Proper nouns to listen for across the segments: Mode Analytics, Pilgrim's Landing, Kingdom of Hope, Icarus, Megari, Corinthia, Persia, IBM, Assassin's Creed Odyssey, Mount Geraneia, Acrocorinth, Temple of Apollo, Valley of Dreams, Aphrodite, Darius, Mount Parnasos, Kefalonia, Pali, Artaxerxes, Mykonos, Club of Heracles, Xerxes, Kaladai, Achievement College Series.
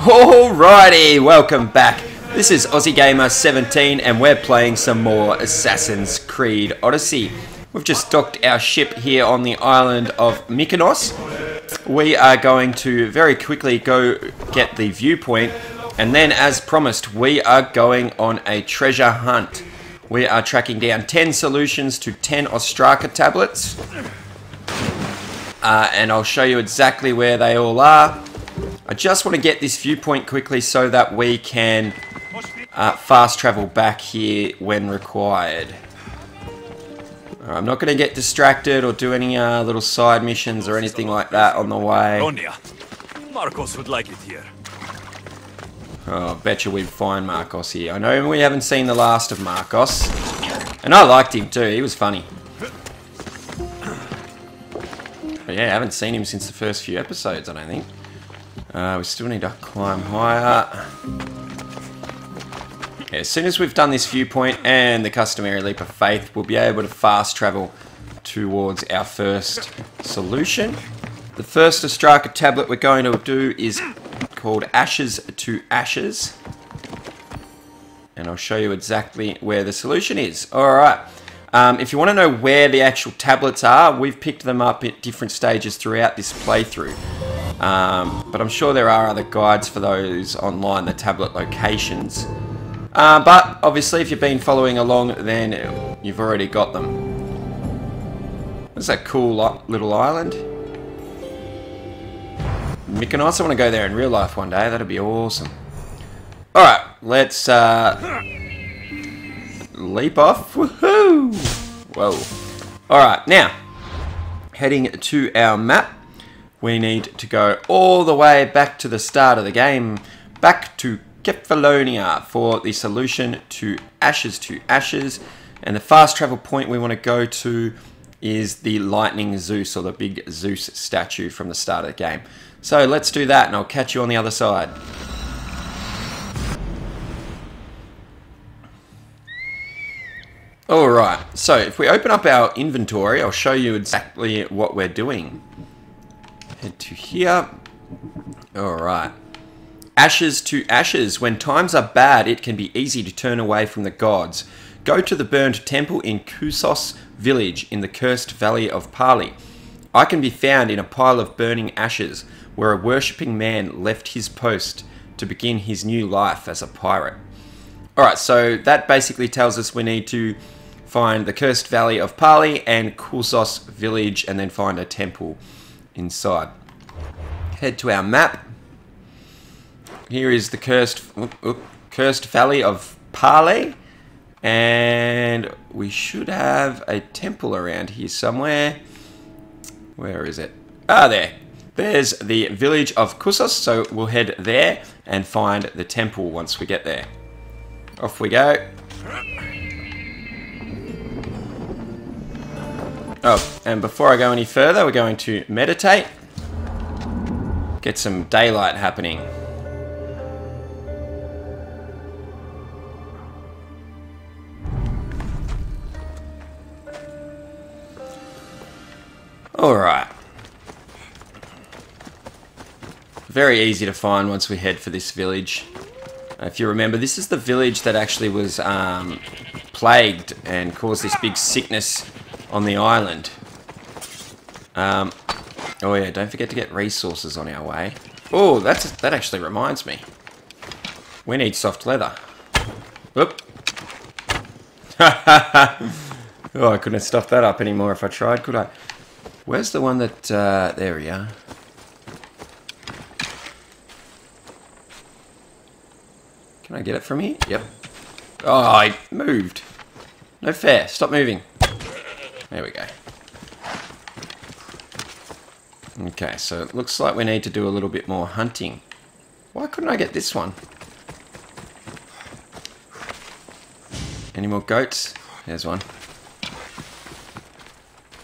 Alrighty, welcome back. This is AussieGamer17 and we're playing some more Assassin's Creed Odyssey. We've just docked our ship here on the island of Mykonos. We are going to very quickly go get the viewpoint, and then as promised we are going on a treasure hunt. We are tracking down 10 solutions to 10 Ostraka tablets. And I'll show you exactly where they all are. I just want to get this viewpoint quickly so that we can fast travel back here when required. Right, I'm not going to get distracted or do any little side missions or anything like that on the way. Marcos would like it here. Oh, I betcha we'd find Marcos here. I know we haven't seen the last of Marcos. And I liked him too, he was funny. But yeah, I haven't seen him since the first few episodes, I don't think. We still need to climb higher. Yeah, as soon as we've done this viewpoint and the customary leap of faith, we'll be able to fast travel towards our first solution. The first Ostraka tablet we're going to do is called Ashes to Ashes. And I'll show you exactly where the solution is. Alright. If you want to know where the actual tablets are, we've picked them up at different stages throughout this playthrough. But I'm sure there are other guides for those online, the tablet locations. But obviously if you've been following along, then you've already got them. What's that cool little island? Mykonos, I want to go there in real life one day, that'd be awesome. Alright, let's leap off. Woohoo! Whoa. Alright, now, heading to our map. We need to go all the way back to the start of the game, back to Kefalonia for the solution to Ashes, and the fast travel point we want to go to is the Lightning Zeus, or the big Zeus statue from the start of the game. So let's do that and I'll catch you on the other side. Alright, so if we open up our inventory, I'll show you exactly what we're doing. Head to here. Alright. Ashes to Ashes. When times are bad, it can be easy to turn away from the gods. Go to the burned temple in Kusos village in the cursed valley of Pali. I can be found in a pile of burning ashes, where a worshipping man left his post to begin his new life as a pirate. Alright, so that basically tells us we need to find the cursed valley of Pali and Kusos village, and then find a temple inside. Head to our map. Here is the cursed valley of Pali, and we should have a temple around here somewhere. Where is it? Ah, there. There's the village of Kusos, so we'll head there and find the temple once we get there. Off we go. Oh, and before I go any further, we're going to meditate. Get some daylight happening. Alright. Very easy to find once we head for this village. If you remember, this is the village that actually was plagued and caused this big sickness on the island. Oh yeah, don't forget to get resources on our way. Oh, that actually reminds me. We need soft leather. Oop. Oh, I couldn't have stuffed that up anymore if I tried, could I? Where's the one that, there we are. Can I get it from here? Yep. Oh, I moved. No fair, stop moving. There we go. Okay, so it looks like we need to do a little bit more hunting. Why couldn't I get this one? Any more goats? There's one.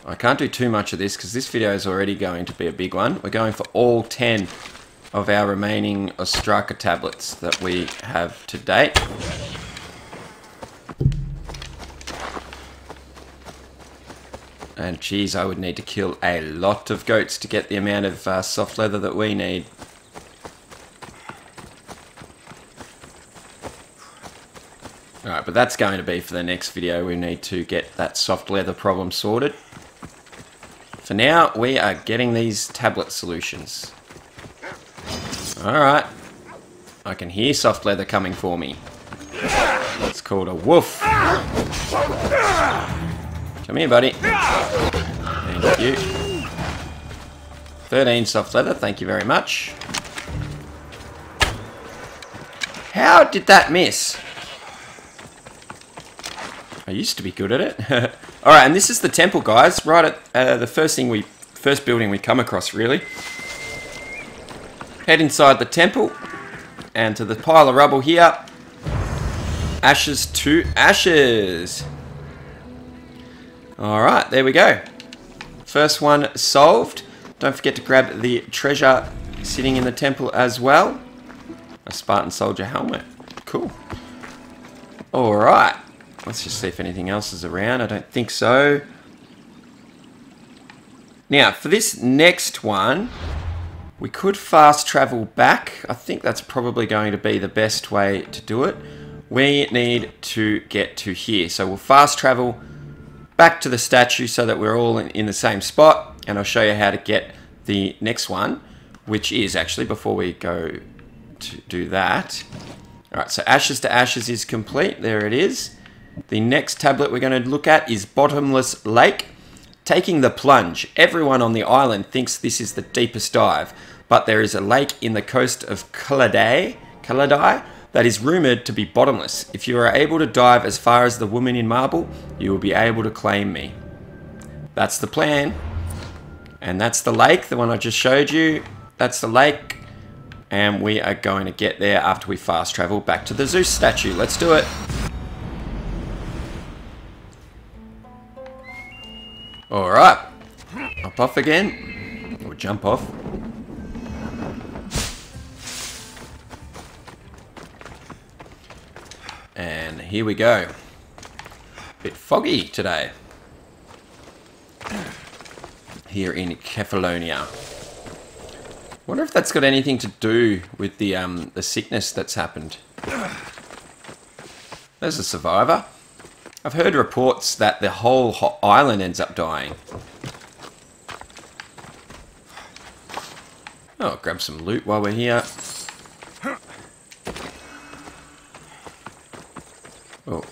I can't do too much of this because this video is already going to be a big one. We're going for all 10 of our remaining Ostraka tablets that we have to date. And geez, I would need to kill a lot of goats to get the amount of soft leather that we need. but that's going to be for the next video. We need to get that soft leather problem sorted. For now, we are getting these tablet solutions. Alright. I can hear soft leather coming for me. It's called a woof. Come here, buddy. Thank you. 13 soft leather, thank you very much. How did that miss? I used to be good at it. Alright, and this is the temple, guys. Right at the first building we come across, really. Head inside the temple. And to the pile of rubble here. Ashes to ashes. Alright, there we go. First one solved. Don't forget to grab the treasure sitting in the temple as well. A Spartan soldier helmet. Cool. Alright. Let's just see if anything else is around. I don't think so. Now, for this next one, we could fast travel back. I think that's probably going to be the best way to do it. We need to get to here. So we'll fast travel back to the statue so that we're all in the same spot. And I'll show you how to get the next one, which is actually, before we go to do that. All right, so ashes to ashes is complete. There it is. The next tablet we're going to look at is Bottomless Lake. Taking the plunge. Everyone on the island thinks this is the deepest dive, but there is a lake in the coast of Kaladai that is rumored to be bottomless. If you are able to dive as far as the woman in marble, you will be able to claim me. That's the plan. And that's the lake, the one I just showed you. That's the lake. And we are going to get there after we fast travel back to the Zeus statue. Let's do it. Alright, hop off again, or jump off. And here we go. Bit foggy today. Here in Kefalonia. Wonder if that's got anything to do with the sickness that's happened. There's a survivor. I've heard reports that the whole island ends up dying. Oh, grab some loot while we're here. Oh,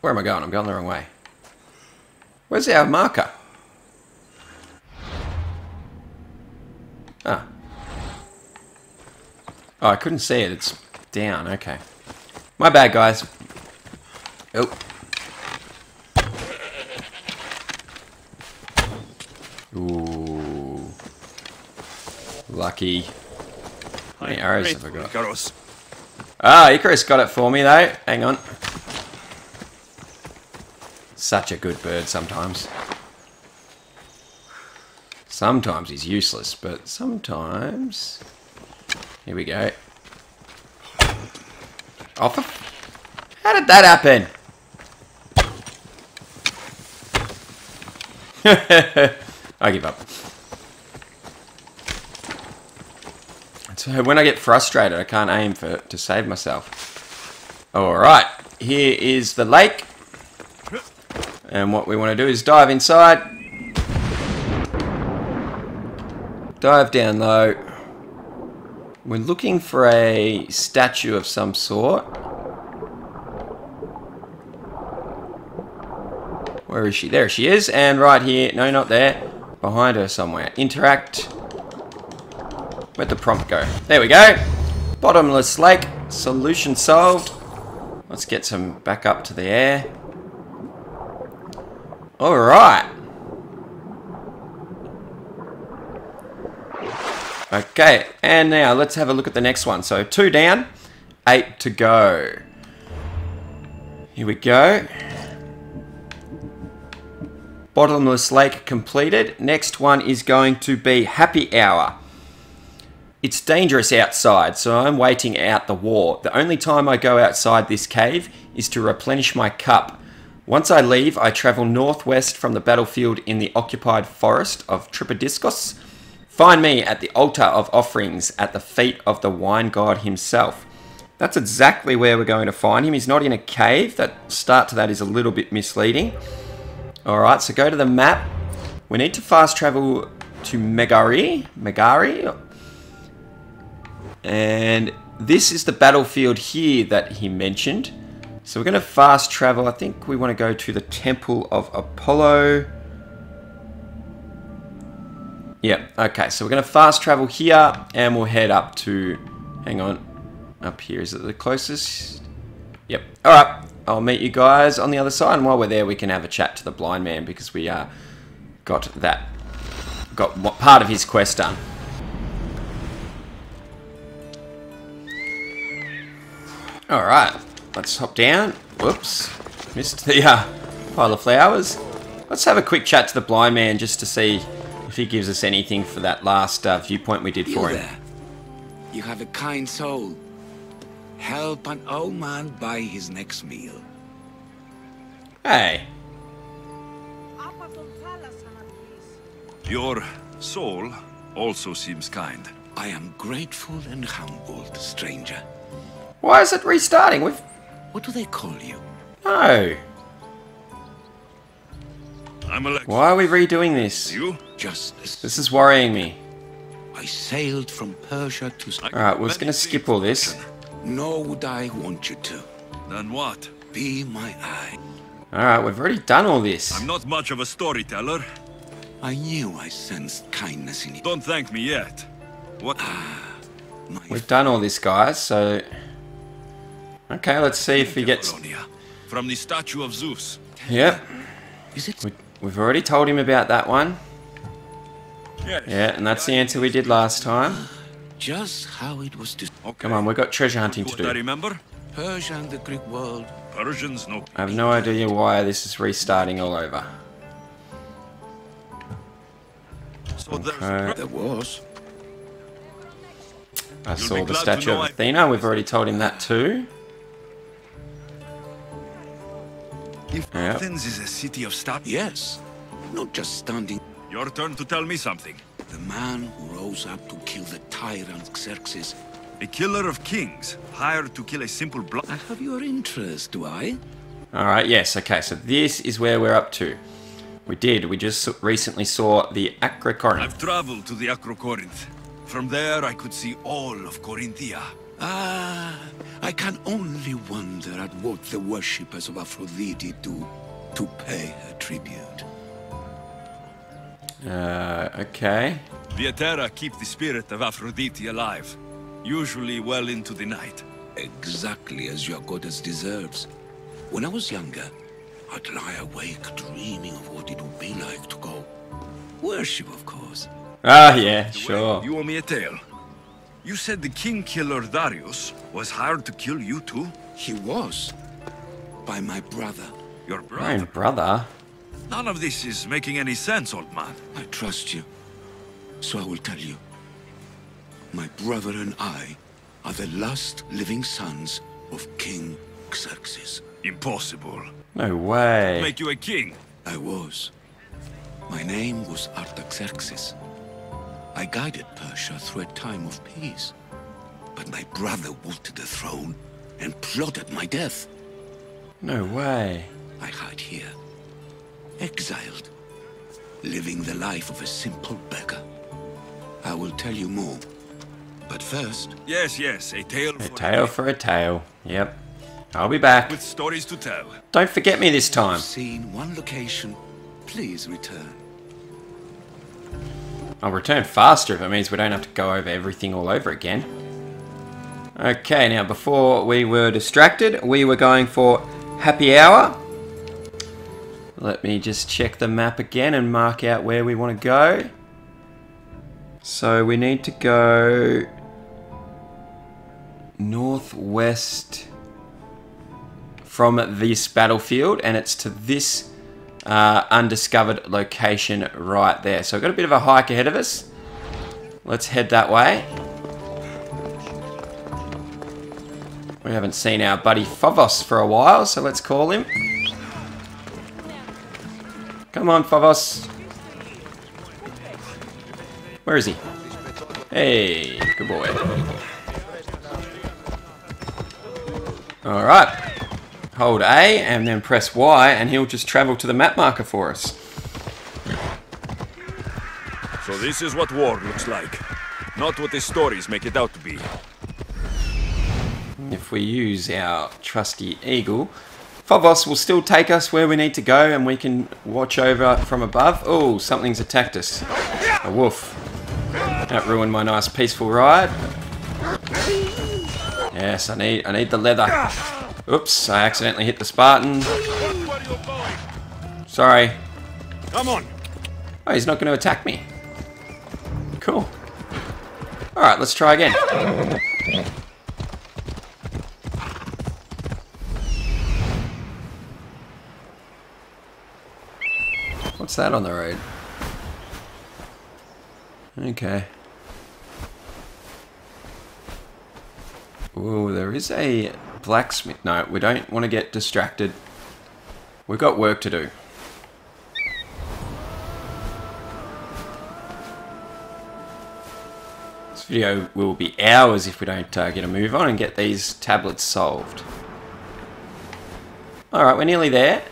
where am I going? I'm going the wrong way. Where's our marker? Ah. Oh, I couldn't see it. It's down. Okay. My bad, guys. Oh. Ooh. Lucky. How many arrows have I got? Icarus. Ah, Icarus got it for me though. Hang on. Such a good bird sometimes. Sometimes he's useless, but sometimes... Here we go. Off. How did that happen? I give up. So when I get frustrated, I can't aim for it to save myself. Alright, here is the lake. And what we want to do is dive inside. Dive down low. We're looking for a statue of some sort. Where is she? There she is. And right here. No, not there. Behind her somewhere. Interact. Where'd the prompt go? There we go. Bottomless lake. Solution solved. Let's get some back up to the air. Alright. Okay. And now let's have a look at the next one. So 2 down. 8 to go. Here we go. Bottomless Lake completed. Next one is going to be Happy Hour. It's dangerous outside, so I'm waiting out the war. The only time I go outside this cave is to replenish my cup. Once I leave, I travel northwest from the battlefield in the occupied forest of Tripodiscus. Find me at the altar of offerings at the feet of the wine god himself. That's exactly where we're going to find him. He's not in a cave. That start to that is a little bit misleading. Alright, so go to the map. We need to fast travel to Megari. And this is the battlefield here that he mentioned. So we're going to fast travel. I think we want to go to the Temple of Apollo. Yeah, okay. So we're going to fast travel here and we'll head up to... Hang on. Up here. Is it the closest? Yep. Alright. I'll meet you guys on the other side. And while we're there, we can have a chat to the blind man because we got part of his quest done. Alright. Let's hop down. Whoops. Missed the pile of flowers. Let's have a quick chat to the blind man just to see if he gives us anything for that last viewpoint we did for him. There. You have a kind soul. Help an old man buy his next meal. Hey. Your soul also seems kind. I am grateful and humbled, stranger. Why is it restarting? We've... What do they call you? No. Why are we redoing this? You? This is worrying me. I sailed from Persia to... Alright, we're just going to skip all this. Nor would I want you to. Then what? Be my eye. Alright, we've already done all this. I'm not much of a storyteller. I knew I sensed kindness in you. Don't thank me yet. What? We've done all this, guys, so... Okay, let's see if he gets... From the statue of Zeus. Yep. Is it... We've already told him about that one. Yes. Yeah, and that's the answer we did last time. Just how it was... Okay. Come on, we've got treasure hunting to do. I remember? Persia and the Greek world. Persians, no. I have no idea why this is restarting all over. So okay. There was... I saw the statue of Athena. We've already told him that too. If Athens is a city of statues, yes, not just standing. Your turn to tell me something. The man who rose up to kill the tyrant Xerxes, a killer of kings, hired to kill a simple blood. I have your interest, do I? All right. Yes. Okay. So this is where we're up to. We did. We just recently saw the Acrocorinth. I've traveled to the Acrocorinth. From there, I could see all of Corinthia. Ah, I can only wonder at what the worshippers of Aphrodite do to pay her tribute. Okay. The Atera keep the spirit of Aphrodite alive, usually well into the night. Exactly as your goddess deserves. When I was younger, I'd lie awake dreaming of what it would be like to go. Worship, of course. Ah, yeah, sure. You owe me a tale. You said the king-killer Darius was hired to kill you too? He was. By my brother. Your brother? My brother? None of this is making any sense, old man. I trust you. So I will tell you. My brother and I are the last living sons of King Xerxes. Impossible. No way. That make you a king? I was. My name was Artaxerxes. I guided Persia through a time of peace, but my brother wanted the throne and plotted my death. No way. I hide here, exiled, living the life of a simple beggar. I will tell you more, but first... Yes, yes, a tale for a tale. Yep. I'll be back. With stories to tell. Don't forget me this time. I've seen one location. Please return. I'll return faster if it means we don't have to go over everything all over again. Okay, now before we were distracted, we were going for happy hour. Let me just check the map again and mark out where we want to go. So we need to go northwest from this battlefield, and it's to this undiscovered location right there. So we've got a bit of a hike ahead of us. Let's head that way. We haven't seen our buddy Favos for a while, so let's call him. Come on, Favos. Where is he? Hey, good boy. Alright. Hold A and then press Y and he'll just travel to the map marker for us. So this is what war looks like. Not what the stories make it out to be. If we use our trusty eagle, Favos will still take us where we need to go and we can watch over from above. Oh, something's attacked us. A wolf. That ruined my nice peaceful ride. Yes, I need the leather. Oops, I accidentally hit the Spartan. Sorry. Come on. Oh, he's not going to attack me. Cool. Alright, let's try again. What's that on the road? Okay. Ooh, there is a blacksmith. No, we don't want to get distracted. We've got work to do. Video will be hours if we don't get a move on and get these tablets solved. Alright, we're nearly there.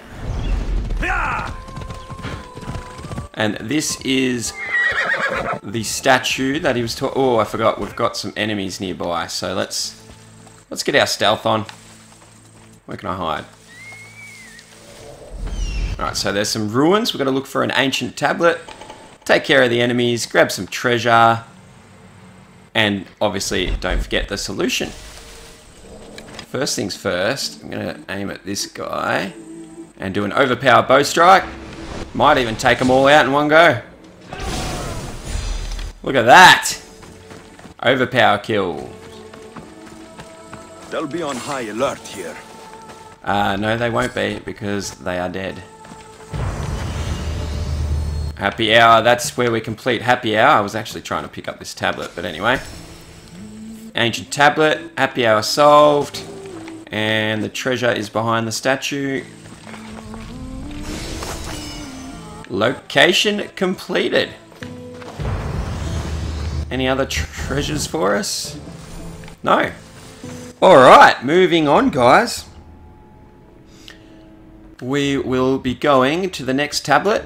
And this is the statue that he was talking. Oh, I forgot we've got some enemies nearby, so let's get our stealth on. Where can I hide? Alright, so there's some ruins. We're going to look for an ancient tablet, take care of the enemies, grab some treasure. And obviously, don't forget the solution. First things first, I'm going to aim at this guy and do an overpower bow strike. Might even take them all out in one go. Look at that! Overpower kill. They'll be on high alert here. No, they won't be because they are dead. Happy hour, that's where we complete happy hour. I was actually trying to pick up this tablet, but anyway. Ancient tablet, happy hour solved. And the treasure is behind the statue. Location completed. Any other treasures for us? No. Alright, moving on, guys. We will be going to the next tablet.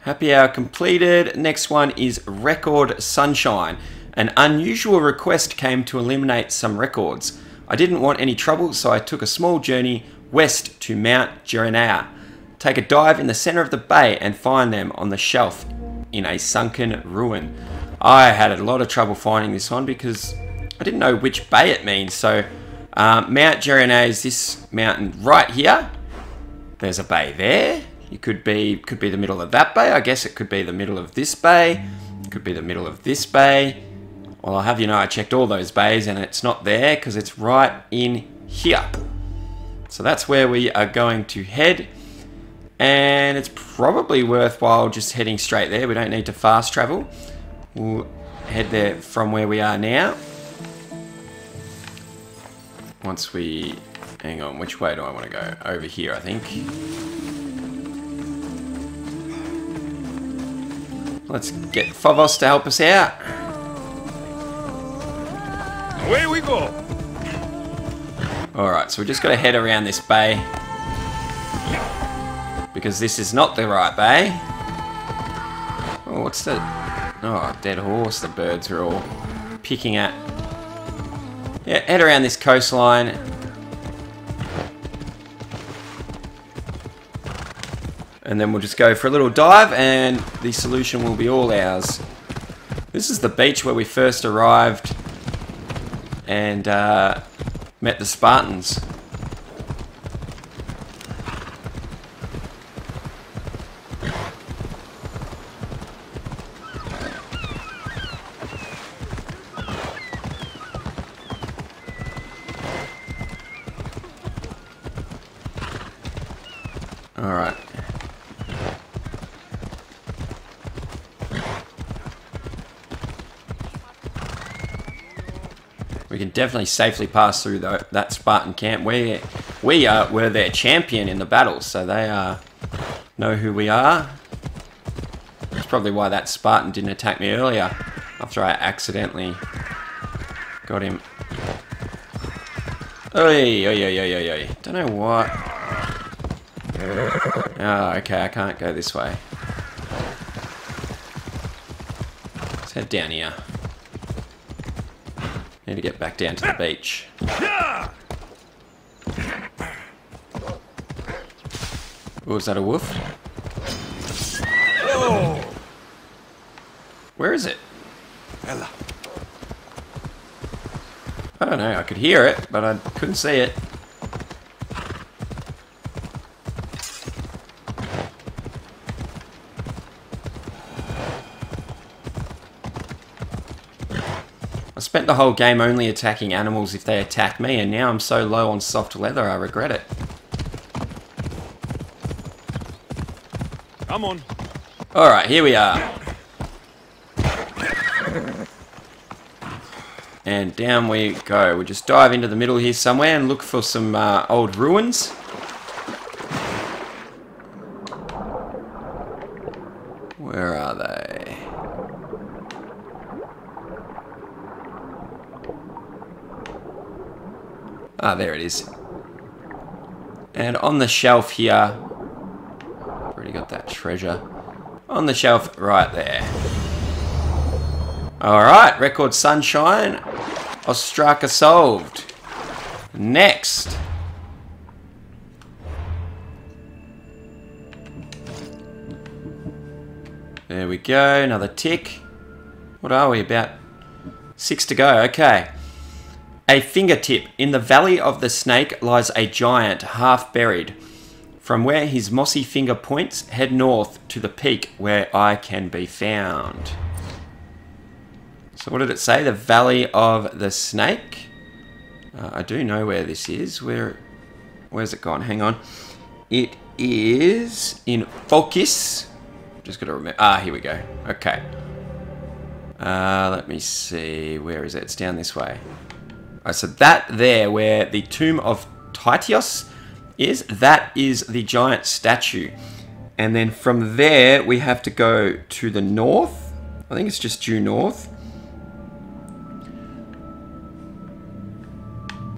Happy hour completed. Next one is Record Sunshine. An unusual request came to eliminate some records. I didn't want any trouble, so I took a small journey west to Mount Geraneia. Take a dive in the center of the bay and find them on the shelf in a sunken ruin. I had a lot of trouble finding this one because I didn't know which bay it means. So Mount Geraneia is this mountain right here. There's a bay there. It could be the middle of that bay. I guess it could be the middle of this bay. It could be the middle of this bay. Well, I'll have you know I checked all those bays and it's not there because it's right in here. So that's where we are going to head. And it's probably worthwhile just heading straight there. We don't need to fast travel. We'll head there from where we are now. Once we... Hang on, which way do I want to go? Over here, I think. Let's get Favos to help us out. Away we go. Alright, so we just got to head around this bay. Because this is not the right bay. Oh, what's that? Oh, dead horse the birds are all picking at. Yeah, head around this coastline. And then we'll just go for a little dive and the solution will be all ours. This is the beach where we first arrived and met the Spartans. Alright. We can definitely safely pass through that Spartan camp. We were their champion in the battle, so they know who we are. That's probably why that Spartan didn't attack me earlier, after I accidentally got him. Oi, oi, oi, oi, oi, oi. Don't know what. Oh, okay, I can't go this way. Let's head down here. Need to get back down to the beach. Oh, is that a wolf? Whoa. Where is it? Ella. I don't know, I could hear it, but I couldn't see it. I spent the whole game only attacking animals if they attack me, and now I'm so low on soft leather, I regret it. Come on. Alright, here we are. And down we go. We'll just dive into the middle here somewhere and look for some old ruins. Where are they? Ah, there it is. And on the shelf here... I've already got that treasure. On the shelf right there. Alright, record sunshine. Ostraka solved. Next. There we go, another tick. What are we, about 6 to go, okay. A fingertip. In the valley of the snake lies a giant, half buried. From where his mossy finger points, head north to the peak where I can be found. So what did it say? The Valley of the Snake. I do know where this is. Where's it gone? Hang on. It is in Fokis. Just got to remember. Ah, here we go. Okay. Let me see. Where is it? It's down this way. Alright, so that there, where the tomb of Titios is, that is the giant statue. And then from there, we have to go to the north. I think it's just due north.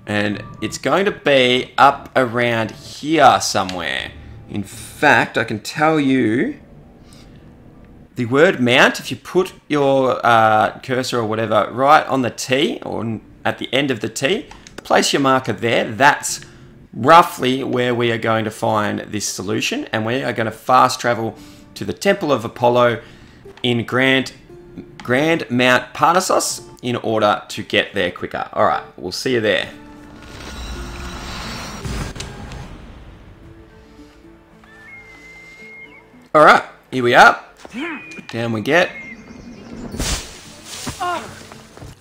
And it's going to be up around here somewhere. In fact, I can tell you the word mount, if you put your cursor or whatever right on the T or at the end of the T, place your marker there. That's roughly where we are going to find this solution. And we are going to fast travel to the Temple of Apollo in Grand Mount Parnasos in order to get there quicker. All right, we'll see you there. All right, here we are. Down we get.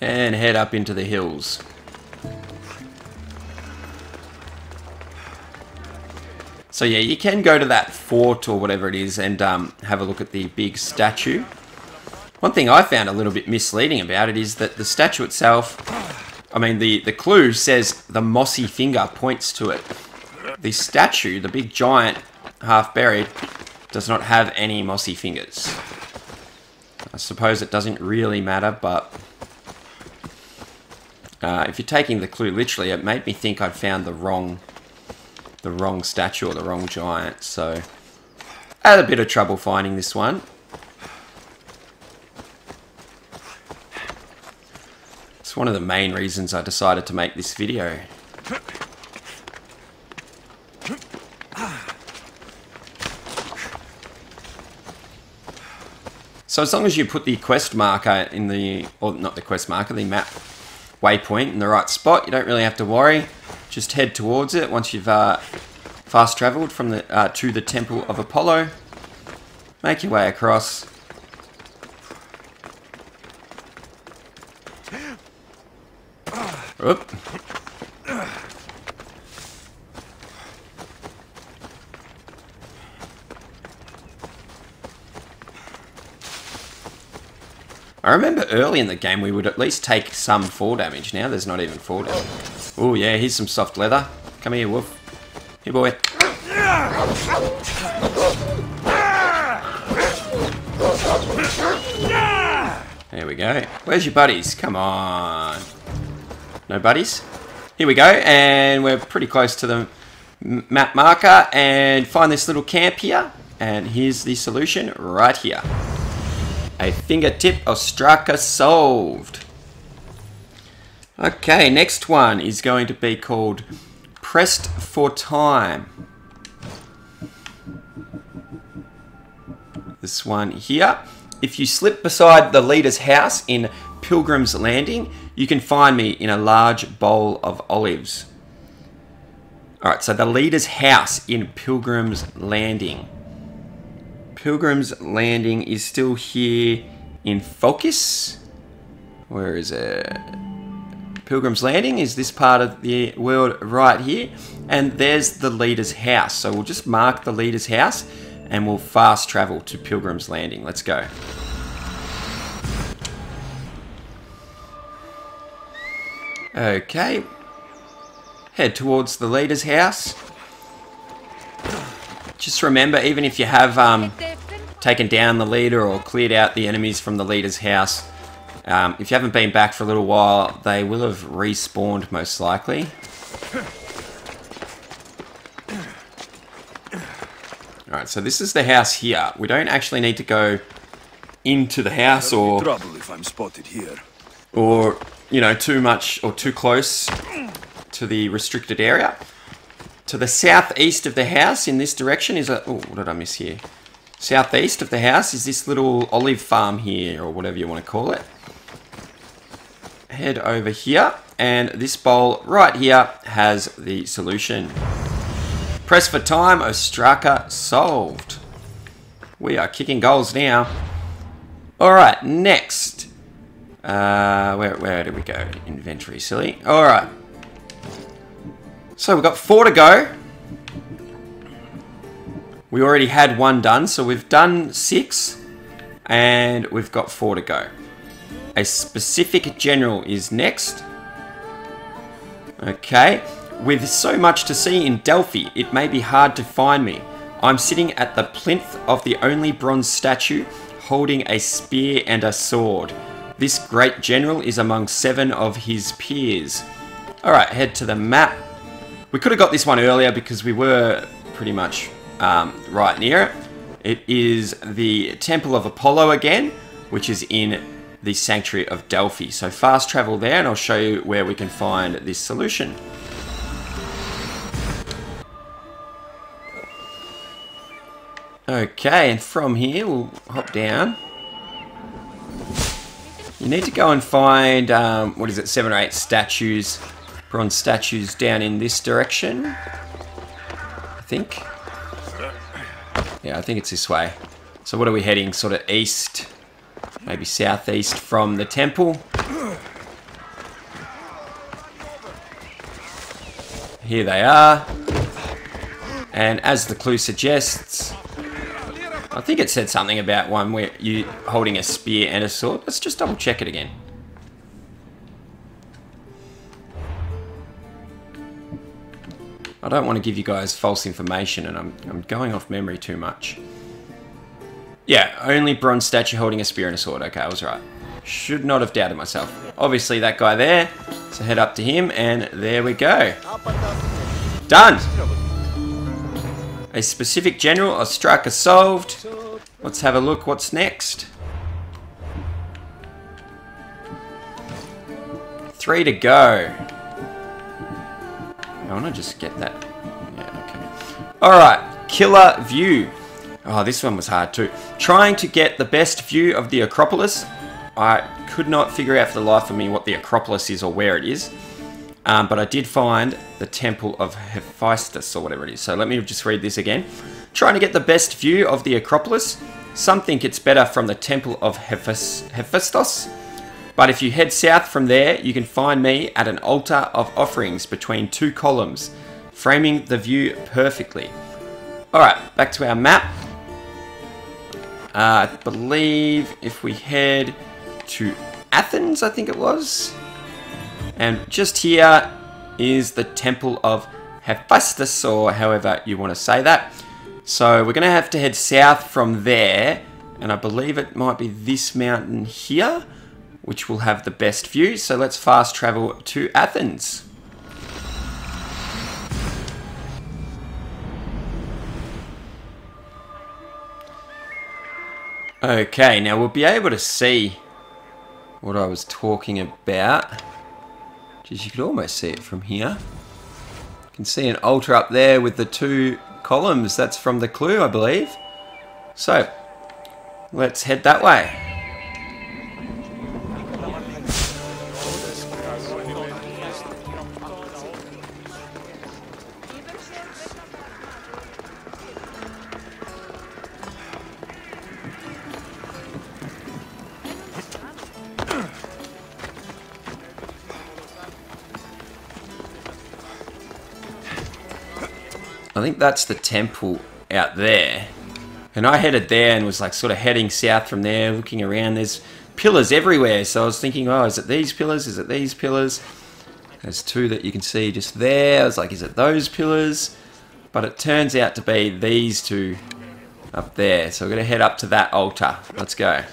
And head up into the hills. So yeah, you can go to that fort or whatever it is and have a look at the big statue. One thing I found a little bit misleading about it is that the statue itself, I mean the clue says the mossy finger points to it. The statue, the big giant half buried, does not have any mossy fingers. I suppose it doesn't really matter, but if you're taking the clue literally, it made me think I'd found the wrong statue or the wrong giant. So I had a bit of trouble finding this one. It's one of the main reasons I decided to make this video. So as long as you put the quest marker in the, or not the quest marker, the map waypoint in the right spot, you don't really have to worry. Just head towards it once you've fast traveled from the to the Temple of Apollo. Make your way across. Oop. I remember early in the game we would at least take some fall damage. Now there's not even fall damage. Oh yeah, here's some soft leather. Come here, wolf. Here, boy. There we go. Where's your buddies? Come on. No buddies? Here we go, and we're pretty close to the map marker, and find this little camp here, and here's the solution right here. A fingertip Ostraka solved. Okay, next one is going to be called Pressed for Time. This one here. If you slip beside the leader's house in Pilgrim's Landing, you can find me in a large bowl of olives. Alright, so the leader's house in Pilgrim's Landing. Pilgrim's Landing is still here in Fokis. Where is it? Pilgrim's Landing is this part of the world right here. And there's the leader's house. So we'll just mark the leader's house and we'll fast travel to Pilgrim's Landing. Let's go. Okay. Head towards the leader's house. Just remember, even if you have taken down the leader or cleared out the enemies from the leader's house, if you haven't been back for a little while, they will have respawned most likely. Alright, so this is the house here. We don't actually need to go into the house or trouble if I'm spotted here. Or, you know, too much or too close to the restricted area. To the southeast of the house in this direction is a... Oh, what did I miss here? Southeast of the house is this little olive farm here, or whatever you want to call it. Head over here, and this bowl right here has the solution. Press for time, Ostraka solved. We are kicking goals now. Alright, next. Where do we go? Inventory, silly. Alright. So we've got 4 to go. We already had 1 done, so we've done 6. And we've got 4 to go. A specific general is next. Okay. With so much to see in Delphi, it may be hard to find me. I'm sitting at the plinth of the only bronze statue, holding a spear and a sword. This great general is among 7 of his peers. Alright, head to the map. We could have got this one earlier because we were pretty much right near it. It is the Temple of Apollo again, which is in the Sanctuary of Delphi. So fast travel there and I'll show you where we can find this solution. Okay, and from here we'll hop down. You need to go and find, 7 or 8 statues. Bronze statues down in this direction, I think. Yeah, I think it's this way. So what are we heading? Sort of east, maybe southeast from the temple. Here they are. And as the clue suggests, I think it said something about one where you holding a spear and a sword. Let's just double check it again. I don't want to give you guys false information, and I'm going off memory too much. Yeah, only bronze statue holding a spear and a sword. Okay, I was right. Should not have doubted myself. Obviously, that guy there. So head up to him, and there we go. Done! A specific general, Ostraka solved. Let's have a look what's next. 3 to go. I want to just get that. Yeah, okay. Alright, killer view. Oh, this one was hard too. Trying to get the best view of the Acropolis. I could not figure out for the life of me what the Acropolis is or where it is. But I did find the Temple of Hephaestus or whatever it is. So let me just read this again. Trying to get the best view of the Acropolis. Some think it's better from the Temple of Hephaestus. But if you head south from there, you can find me at an altar of offerings between 2 columns, framing the view perfectly. Alright, back to our map. I believe if we head to Athens, I think it was. And just here is the Temple of Hephaestus, or however you want to say that. So we're going to have to head south from there, and I believe it might be this mountain here, which will have the best view. So let's fast travel to Athens. Okay, now we'll be able to see what I was talking about. Geez, you could almost see it from here. You can see an altar up there with the two columns. That's from the clue, I believe. So, let's head that way. I think that's the temple out there. And I headed there and was like sort of heading south from there, looking around. There's pillars everywhere. So I was thinking, oh, is it these pillars? Is it these pillars? There's two that you can see just there. I was like, is it those pillars? But it turns out to be these two up there. So we're going to head up to that altar. Let's go.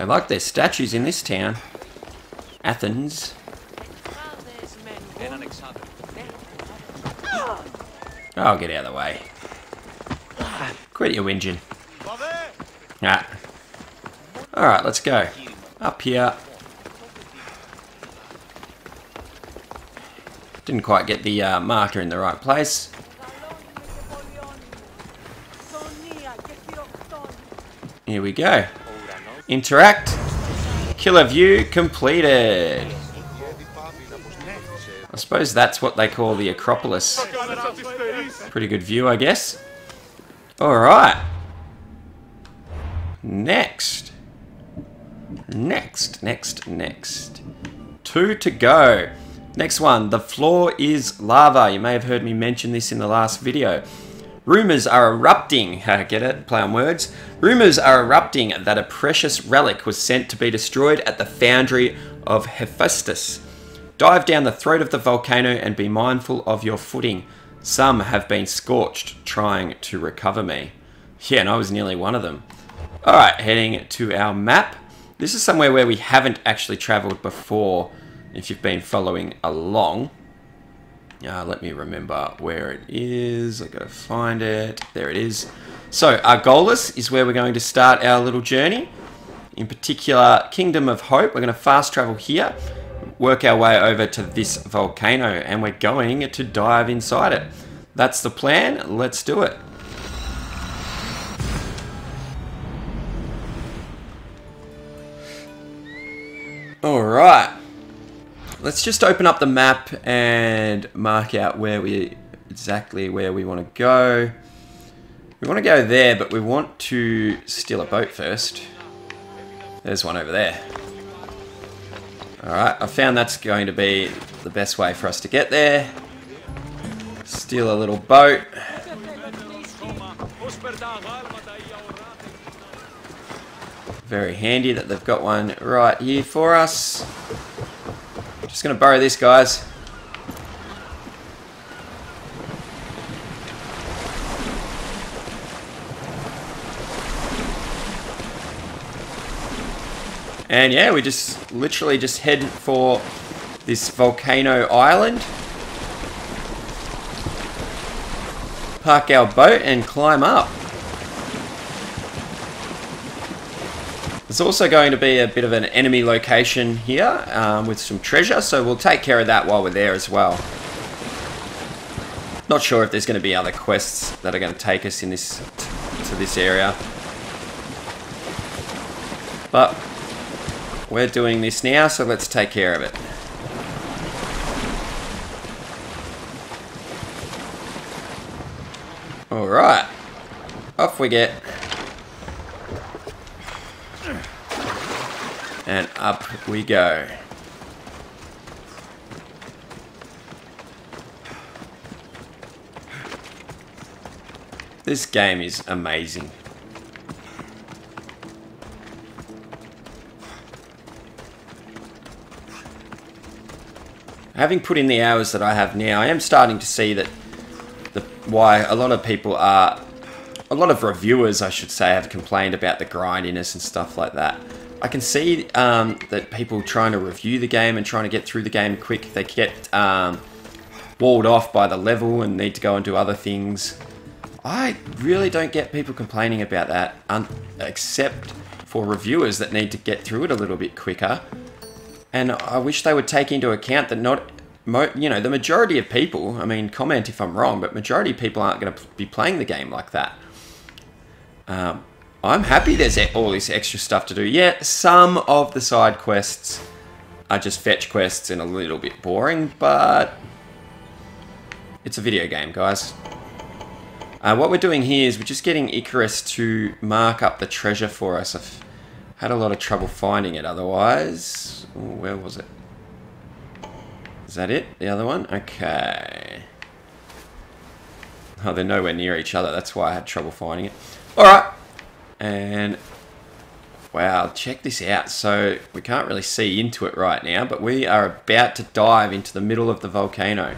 I like their statues in this town. Athens. Oh, get out of the way. Quit your whinging. Ah. Alright, let's go. Up here. Didn't quite get the marker in the right place. Here we go. Interact. Killer view completed. I suppose that's what they call the Acropolis. Pretty good view, I guess. Alright. Next. Next. Two to go. Next one. The floor is lava. You may have heard me mention this in the last video. Rumors are erupting, get it, play on words. Rumors are erupting that a precious relic was sent to be destroyed at the foundry of Hephaestus. Dive down the throat of the volcano and be mindful of your footing. Some have been scorched trying to recover me. Yeah, and I was nearly one of them. All right, heading to our map. This is somewhere where we haven't actually traveled before, if you've been following along. Let me remember where it is. I've got to find it. There it is. So, Argolis is where we're going to start our little journey. In particular, Kingdom of Hope. We're going to fast travel here, work our way over to this volcano, and we're going to dive inside it. That's the plan. Let's do it. All right. Let's just open up the map and mark out where we want to go. We want to go there, but we want to steal a boat first. There's one over there. Alright, I found that's going to be the best way for us to get there. Steal a little boat. Very handy that they've got one right here for us. Just gonna borrow this, guys. And yeah, we just literally just head for this volcano island. Park our boat and climb up. There's also going to be a bit of an enemy location here with some treasure, so we'll take care of that while we're there as well. Not sure if there's going to be other quests that are going to take us in to this area. But we're doing this now, so let's take care of it. Alright, off we get. And up we go. This game is amazing. Having put in the hours that I have now, I am starting to see that why a lot of people a lot of reviewers, I should say, have complained about the grindiness and stuff like that. I can see that people trying to review the game and trying to get through the game quick, they get walled off by the level and need to go and do other things. I really don't get people complaining about that, except for reviewers that need to get through it a little bit quicker. And I wish they would take into account that not, you know, the majority of people, I mean, comment if I'm wrong, but majority of people aren't going to be playing the game like that. I'm happy there's all this extra stuff to do. Yeah, some of the side quests are just fetch quests and a little bit boring, but it's a video game, guys. What we're doing here is we're just getting Icarus to mark up the treasure for us. I've had a lot of trouble finding it otherwise. Ooh, where was it? Is that it? The other one? Okay. Oh, they're nowhere near each other. That's why I had trouble finding it. Alright. And, wow, check this out. So, we can't really see into it right now, but we are about to dive into the middle of the volcano.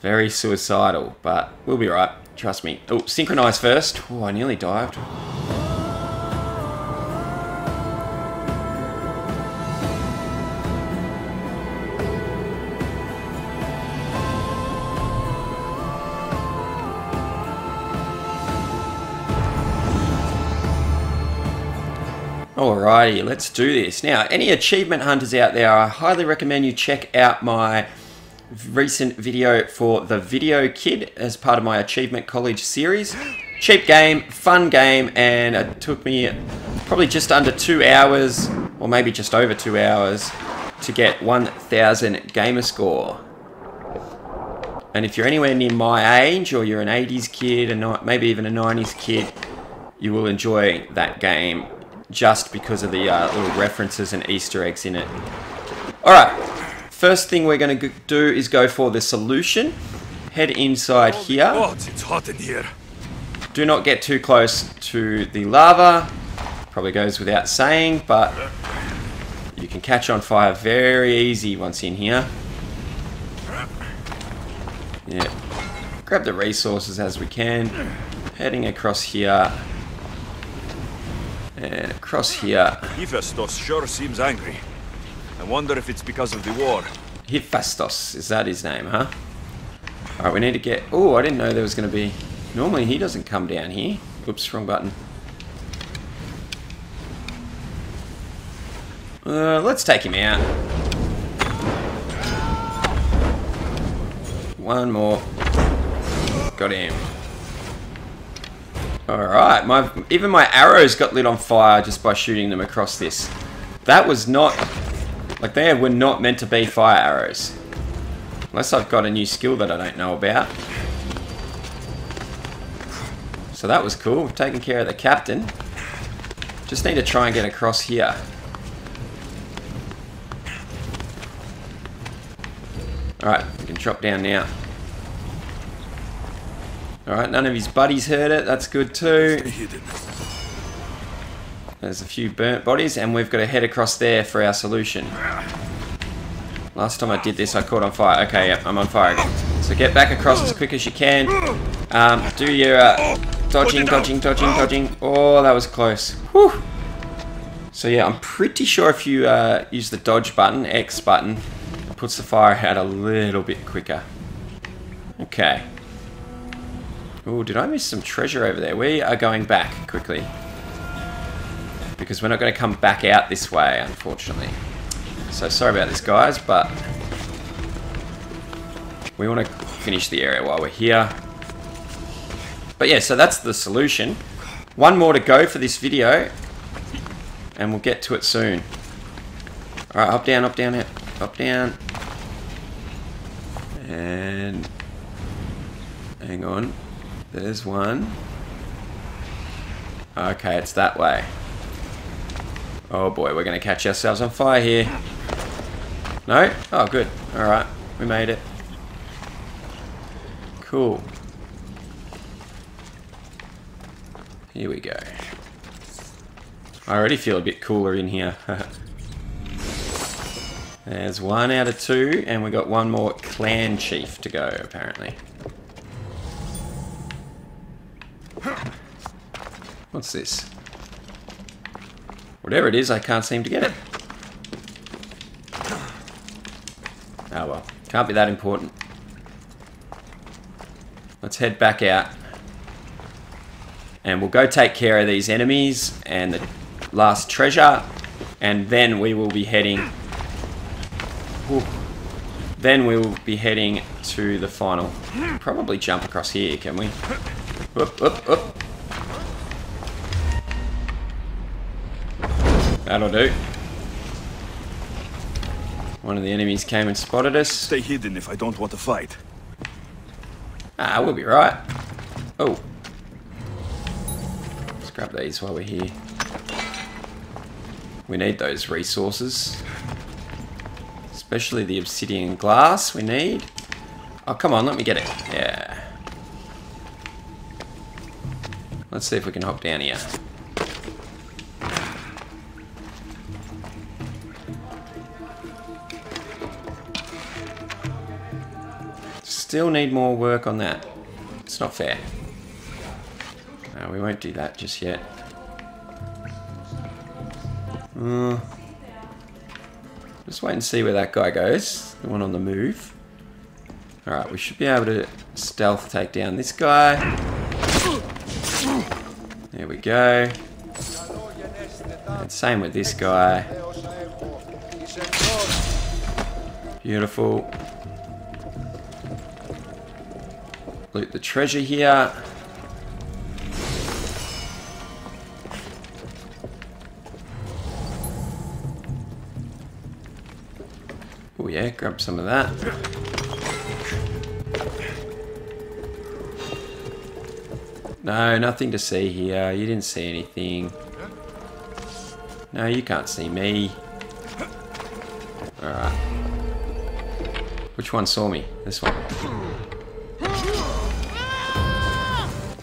Very suicidal, but we'll be right. Trust me. Oh, synchronize first. Oh, I nearly dived. Alrighty, let's do this. Now, any achievement hunters out there, I highly recommend you check out my recent video for the Video Kid as part of my Achievement College series. Cheap game, fun game, and it took me probably just under 2 hours, or maybe just over 2 hours, to get 1,000 gamer score. And if you're anywhere near my age, or you're an 80s kid, and maybe even a 90s kid, you will enjoy that game just because of the little references and Easter eggs in it. Alright, first thing we're going to do is go for the solution. Head inside here. Oh, it's hot in here. Do not get too close to the lava. Probably goes without saying, but you can catch on fire very easy once in here. Yeah. Grab the resources as we can. Heading across here. And across here. Hephaestus sure seems angry. I wonder if it's because of the war. Hephaestus, is that his name, huh? Alright, we need to get... Oh, I didn't know there was going to be... Normally he doesn't come down here. Oops, wrong button. Let's take him out. One more. Got him. Alright, even my arrows got lit on fire just by shooting them across this. That was not... Like, they were not meant to be fire arrows. Unless I've got a new skill that I don't know about. So that was cool. We've taken care of the captain. Just need to try and get across here. Alright, we can drop down now. Alright, none of his buddies heard it. That's good too. There's a few burnt bodies, and we've got to head across there for our solution. Last time I did this, I caught on fire. Okay, yep, I'm on fire again. So get back across as quick as you can. Do your dodging. Oh, that was close. Whew. So yeah, I'm pretty sure if you use the dodge button, X button, it puts the fire out a little bit quicker. Okay. Oh, did I miss some treasure over there? We are going back quickly. Because we're not going to come back out this way, unfortunately. So sorry about this, guys, but we want to finish the area while we're here. But yeah, so that's the solution. One more to go for this video, and we'll get to it soon. Alright, up, down, up, down, up, down. And... Hang on. There's one. Okay, it's that way. Oh boy, we're going to catch ourselves on fire here. No? Oh, good. Alright, we made it. Cool. Here we go. I already feel a bit cooler in here. There's 1 out of 2, and we got one more clan chief to go, apparently. What's this? Whatever it is, I can't seem to get it. Oh well, can't be that important. Let's head back out. And we'll go take care of these enemies and the last treasure. And then we will be heading... Ooh. Then we will be heading to the final. Probably jump across here, can we? Whoop, whoop, whoop. That'll do. One of the enemies came and spotted us. Stay hidden if I don't want to fight. Ah, we'll be right. Oh. Let's grab these while we're here. We need those resources. Especially the obsidian glass we need. Oh, come on, let me get it. Yeah. Let's see if we can hop down here. Still need more work on that. It's not fair. No, we won't do that just yet. Just wait and see where that guy goes. The one on the move. Alright, we should be able to stealth take down this guy. There we go. And same with this guy. Beautiful. Loot the treasure here. Oh yeah, grab some of that. No, nothing to see here. You didn't see anything. No, you can't see me. Alright. Which one saw me? This one.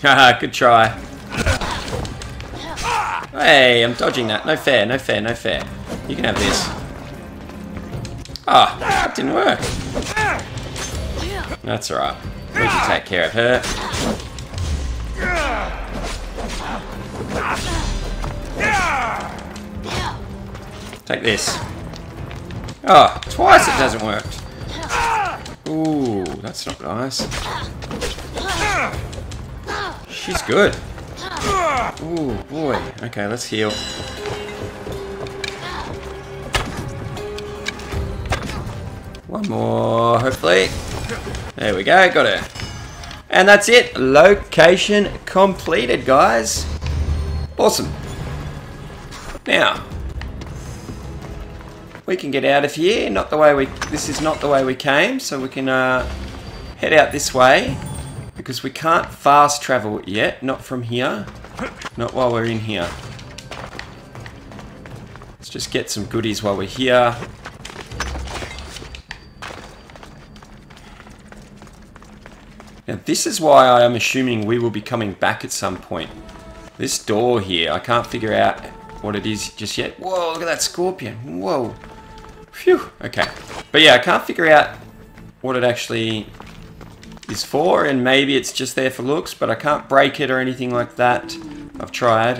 Haha, good try. Hey, I'm dodging that. No fair, no fair, no fair. You can have this. Ah, oh, that didn't work. That's alright. We can take care of her. Take this. Oh, twice it hasn't worked. Ooh, that's not nice. She's good. Ooh, boy. Okay, let's heal. One more, hopefully. There we go, got her. And that's it. Location completed, guys. Awesome. Now, we can get out of here. Not the way we... This is not the way we came, so we can head out this way. Because we can't fast travel yet, not from here, not while we're in here. Let's just get some goodies while we're here. Now this is why I am assuming we will be coming back at some point. This door here, I can't figure out what it is just yet. Whoa, look at that scorpion, whoa. Phew, okay. But yeah, I can't figure out what it actually is for, and maybe it's just there for looks, but I can't break it or anything like that. I've tried.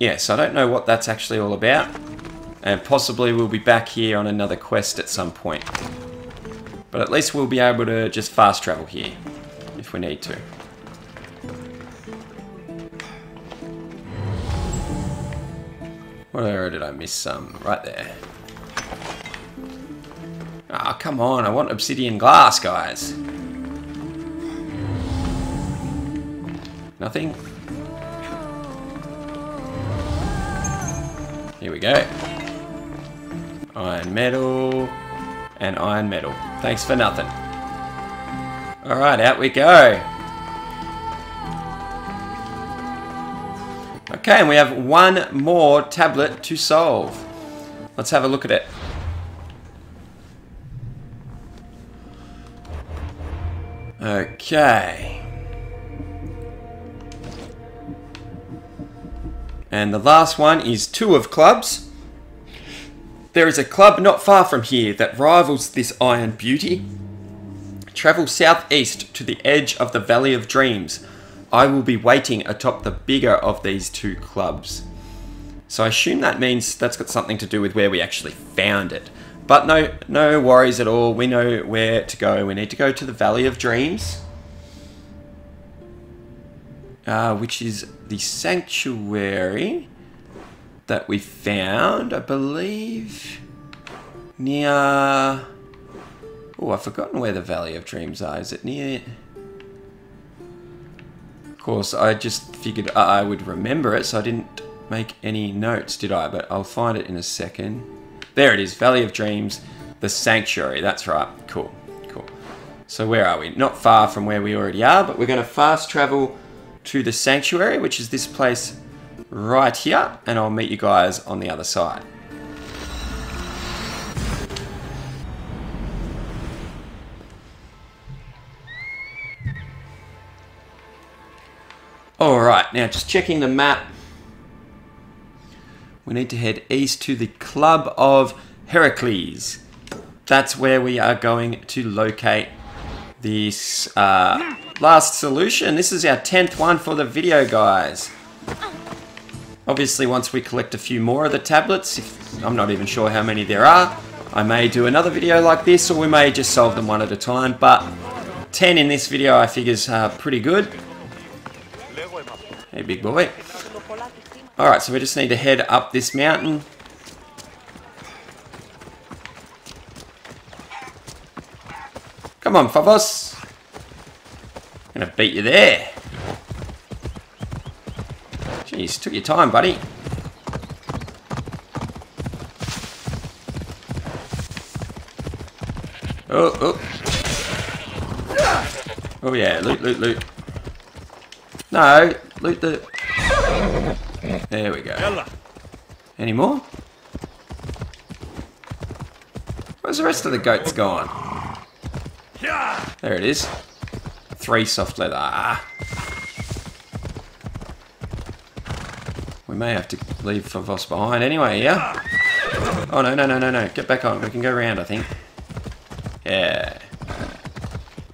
Yeah, so I don't know what that's actually all about, and possibly we'll be back here on another quest at some point, but at least we'll be able to just fast travel here if we need to. Where did I miss some? Right there. Ah, oh, come on, I want obsidian glass, guys. Nothing? Here we go. Iron metal. And iron metal. Thanks for nothing. Alright, out we go. Okay, and we have one more tablet to solve. Let's have a look at it. Okay. And the last one is 2 of clubs. There is a club not far from here that rivals this iron beauty. Travel southeast to the edge of the Valley of Dreams. I will be waiting atop the bigger of these two clubs. So I assume that means that's got something to do with where we actually found it. But no worries at all. We know where to go. We need to go to the Valley of Dreams, which is the sanctuary that we found, I believe, near... Oh, I've forgotten where the Valley of Dreams are. Is it near... Of course, I just figured I would remember it, so I didn't make any notes, did I? But I'll find it in a second. There it is, Valley of Dreams, the Sanctuary. That's right. Cool, cool. So where are we? Not far from where we already are, but we're going to fast travel to the Sanctuary, which is this place right here, and I'll meet you guys on the other side. Alright, now just checking the map. We need to head east to the Club of Heracles. That's where we are going to locate this last solution. This is our 10th one for the video, guys. Obviously, once we collect a few more of the tablets, if, I'm not even sure how many there are, I may do another video like this, or we may just solve them one at a time, but 10 in this video I figure is pretty good. Hey, big boy. Alright, so we just need to head up this mountain. Come on, Favos. I'm gonna beat you there. Jeez, took your time, buddy. Oh, oh. Oh yeah, loot, loot, loot. No, loot the... There we go. Any more? Where's the rest of the goats gone? There it is. 3 soft leather. We may have to leave Favos behind anyway, yeah? Oh, no, no, no, no, no. Get back on. We can go around, I think. Yeah.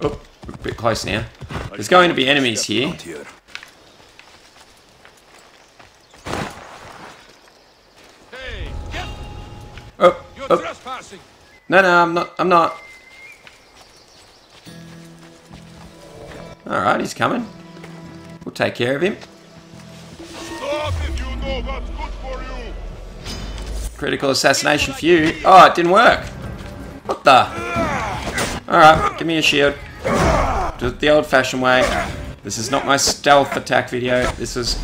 Oh, a bit close now. There's going to be enemies here. No, no, I'm not. Alright, he's coming. We'll take care of him. Stop if you know what's good for you. Critical assassination for you. Oh, it didn't work. What the? Alright, give me a shield. Do it the old-fashioned way. This is not my stealth attack video. This is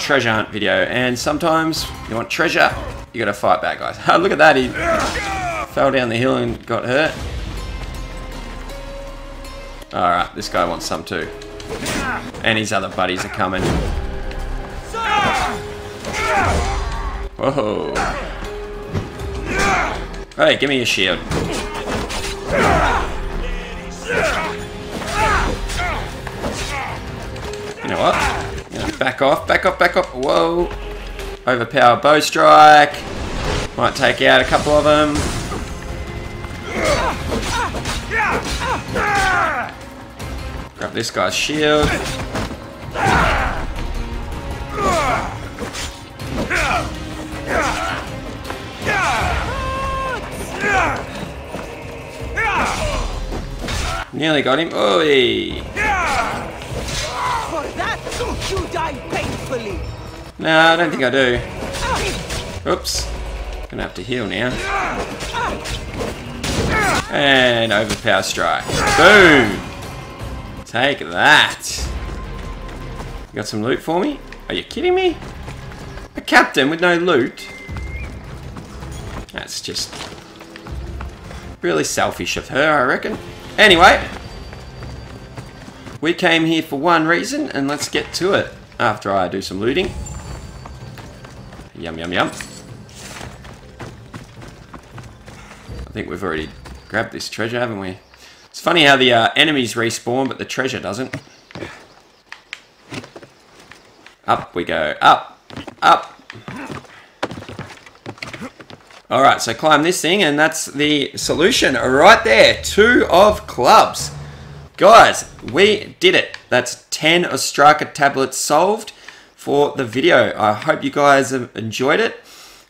treasure hunt video. And sometimes you want treasure, you gotta fight back, guys. Oh, look at that. He fell down the hill and got hurt. Alright, this guy wants some too. And his other buddies are coming. Whoa. Hey, give me your shield. You know what? You know, back off, back off, back off. Whoa. Overpower bow strike. Might take out a couple of them. Grab this guy's shield. Nearly got him. Oi! For that, you die painfully. No, I don't think I do. Oops. Gonna have to heal now. And overpower strike. Boom! Take that. You got some loot for me? Are you kidding me? A captain with no loot? That's just really selfish of her, I reckon. Anyway, we came here for one reason, and let's get to it after I do some looting. Yum, yum, yum. I think we've already grabbed this treasure, haven't we? It's funny how the enemies respawn, but the treasure doesn't. Up we go. Up. Up. Alright, so climb this thing, and that's the solution right there. 2 of clubs. Guys, we did it. That's 10 Ostraka tablets solved for the video. I hope you guys have enjoyed it.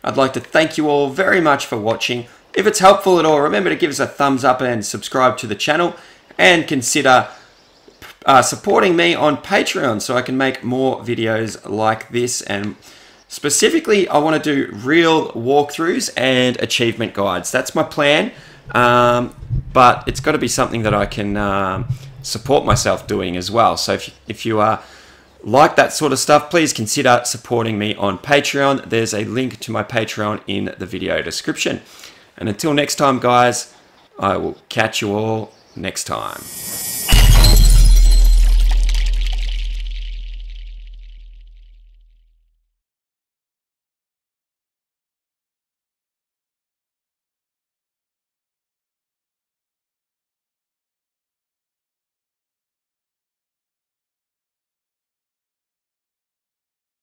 I'd like to thank you all very much for watching. If it's helpful at all, remember to give us a thumbs up and subscribe to the channel, and consider supporting me on Patreon so I can make more videos like this. And specifically, I want to do real walkthroughs and achievement guides. That's my plan, but it's got to be something that I can support myself doing as well. So if you like that sort of stuff, please consider supporting me on Patreon. There's a link to my Patreon in the video description. And until next time, guys, I will catch you all next time.